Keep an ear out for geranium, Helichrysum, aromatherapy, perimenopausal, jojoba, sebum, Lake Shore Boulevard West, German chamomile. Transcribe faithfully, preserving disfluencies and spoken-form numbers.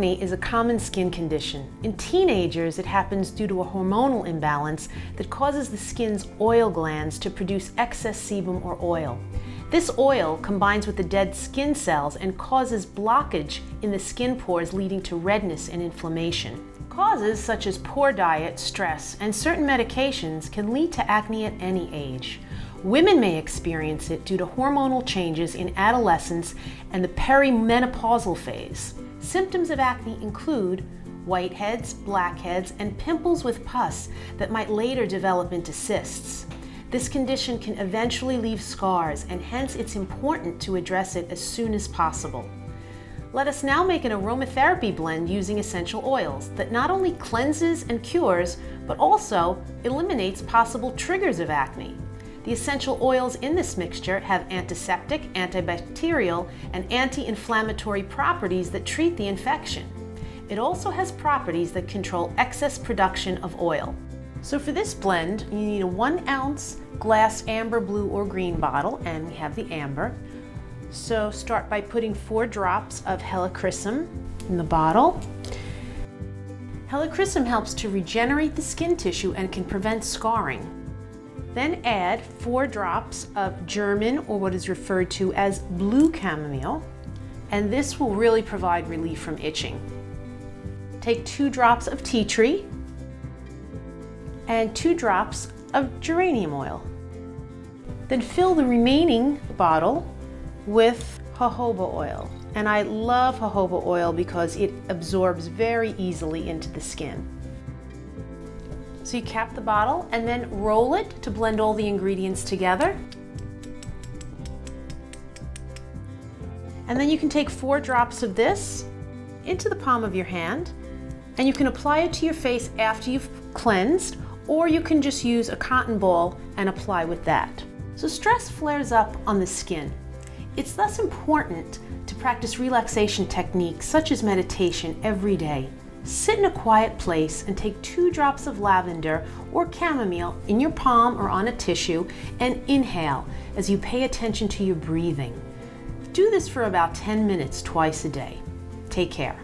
acne is a common skin condition. In teenagers, it happens due to a hormonal imbalance that causes the skin's oil glands to produce excess sebum or oil. This oil combines with the dead skin cells and causes blockage in the skin pores, leading to redness and inflammation. Causes such as poor diet, stress, and certain medications can lead to acne at any age. Women may experience it due to hormonal changes in adolescence and the perimenopausal phase. Symptoms of acne include whiteheads, blackheads, and pimples with pus that might later develop into cysts. This condition can eventually leave scars, and hence it's important to address it as soon as possible. Let us now make an aromatherapy blend using essential oils that not only cleanses and cures, but also eliminates possible triggers of acne. The essential oils in this mixture have antiseptic, antibacterial, and anti-inflammatory properties that treat the infection. It also has properties that control excess production of oil. So for this blend, you need a one ounce glass amber, blue, or green bottle, and we have the amber. So start by putting four drops of helichrysum in the bottle. Helichrysum helps to regenerate the skin tissue and can prevent scarring. Then add four drops of German, or what is referred to as blue chamomile, and this will really provide relief from itching. Take two drops of tea tree and two drops of geranium oil. Then fill the remaining bottle with jojoba oil. And I love jojoba oil because it absorbs very easily into the skin. So you cap the bottle and then roll it to blend all the ingredients together. And then you can take four drops of this into the palm of your hand, and you can apply it to your face after you've cleansed, or you can just use a cotton ball and apply with that. So stress flares up on the skin. It's thus important to practice relaxation techniques such as meditation every day. Sit in a quiet place and take two drops of lavender or chamomile in your palm or on a tissue and inhale as you pay attention to your breathing. Do this for about ten minutes twice a day. Take care.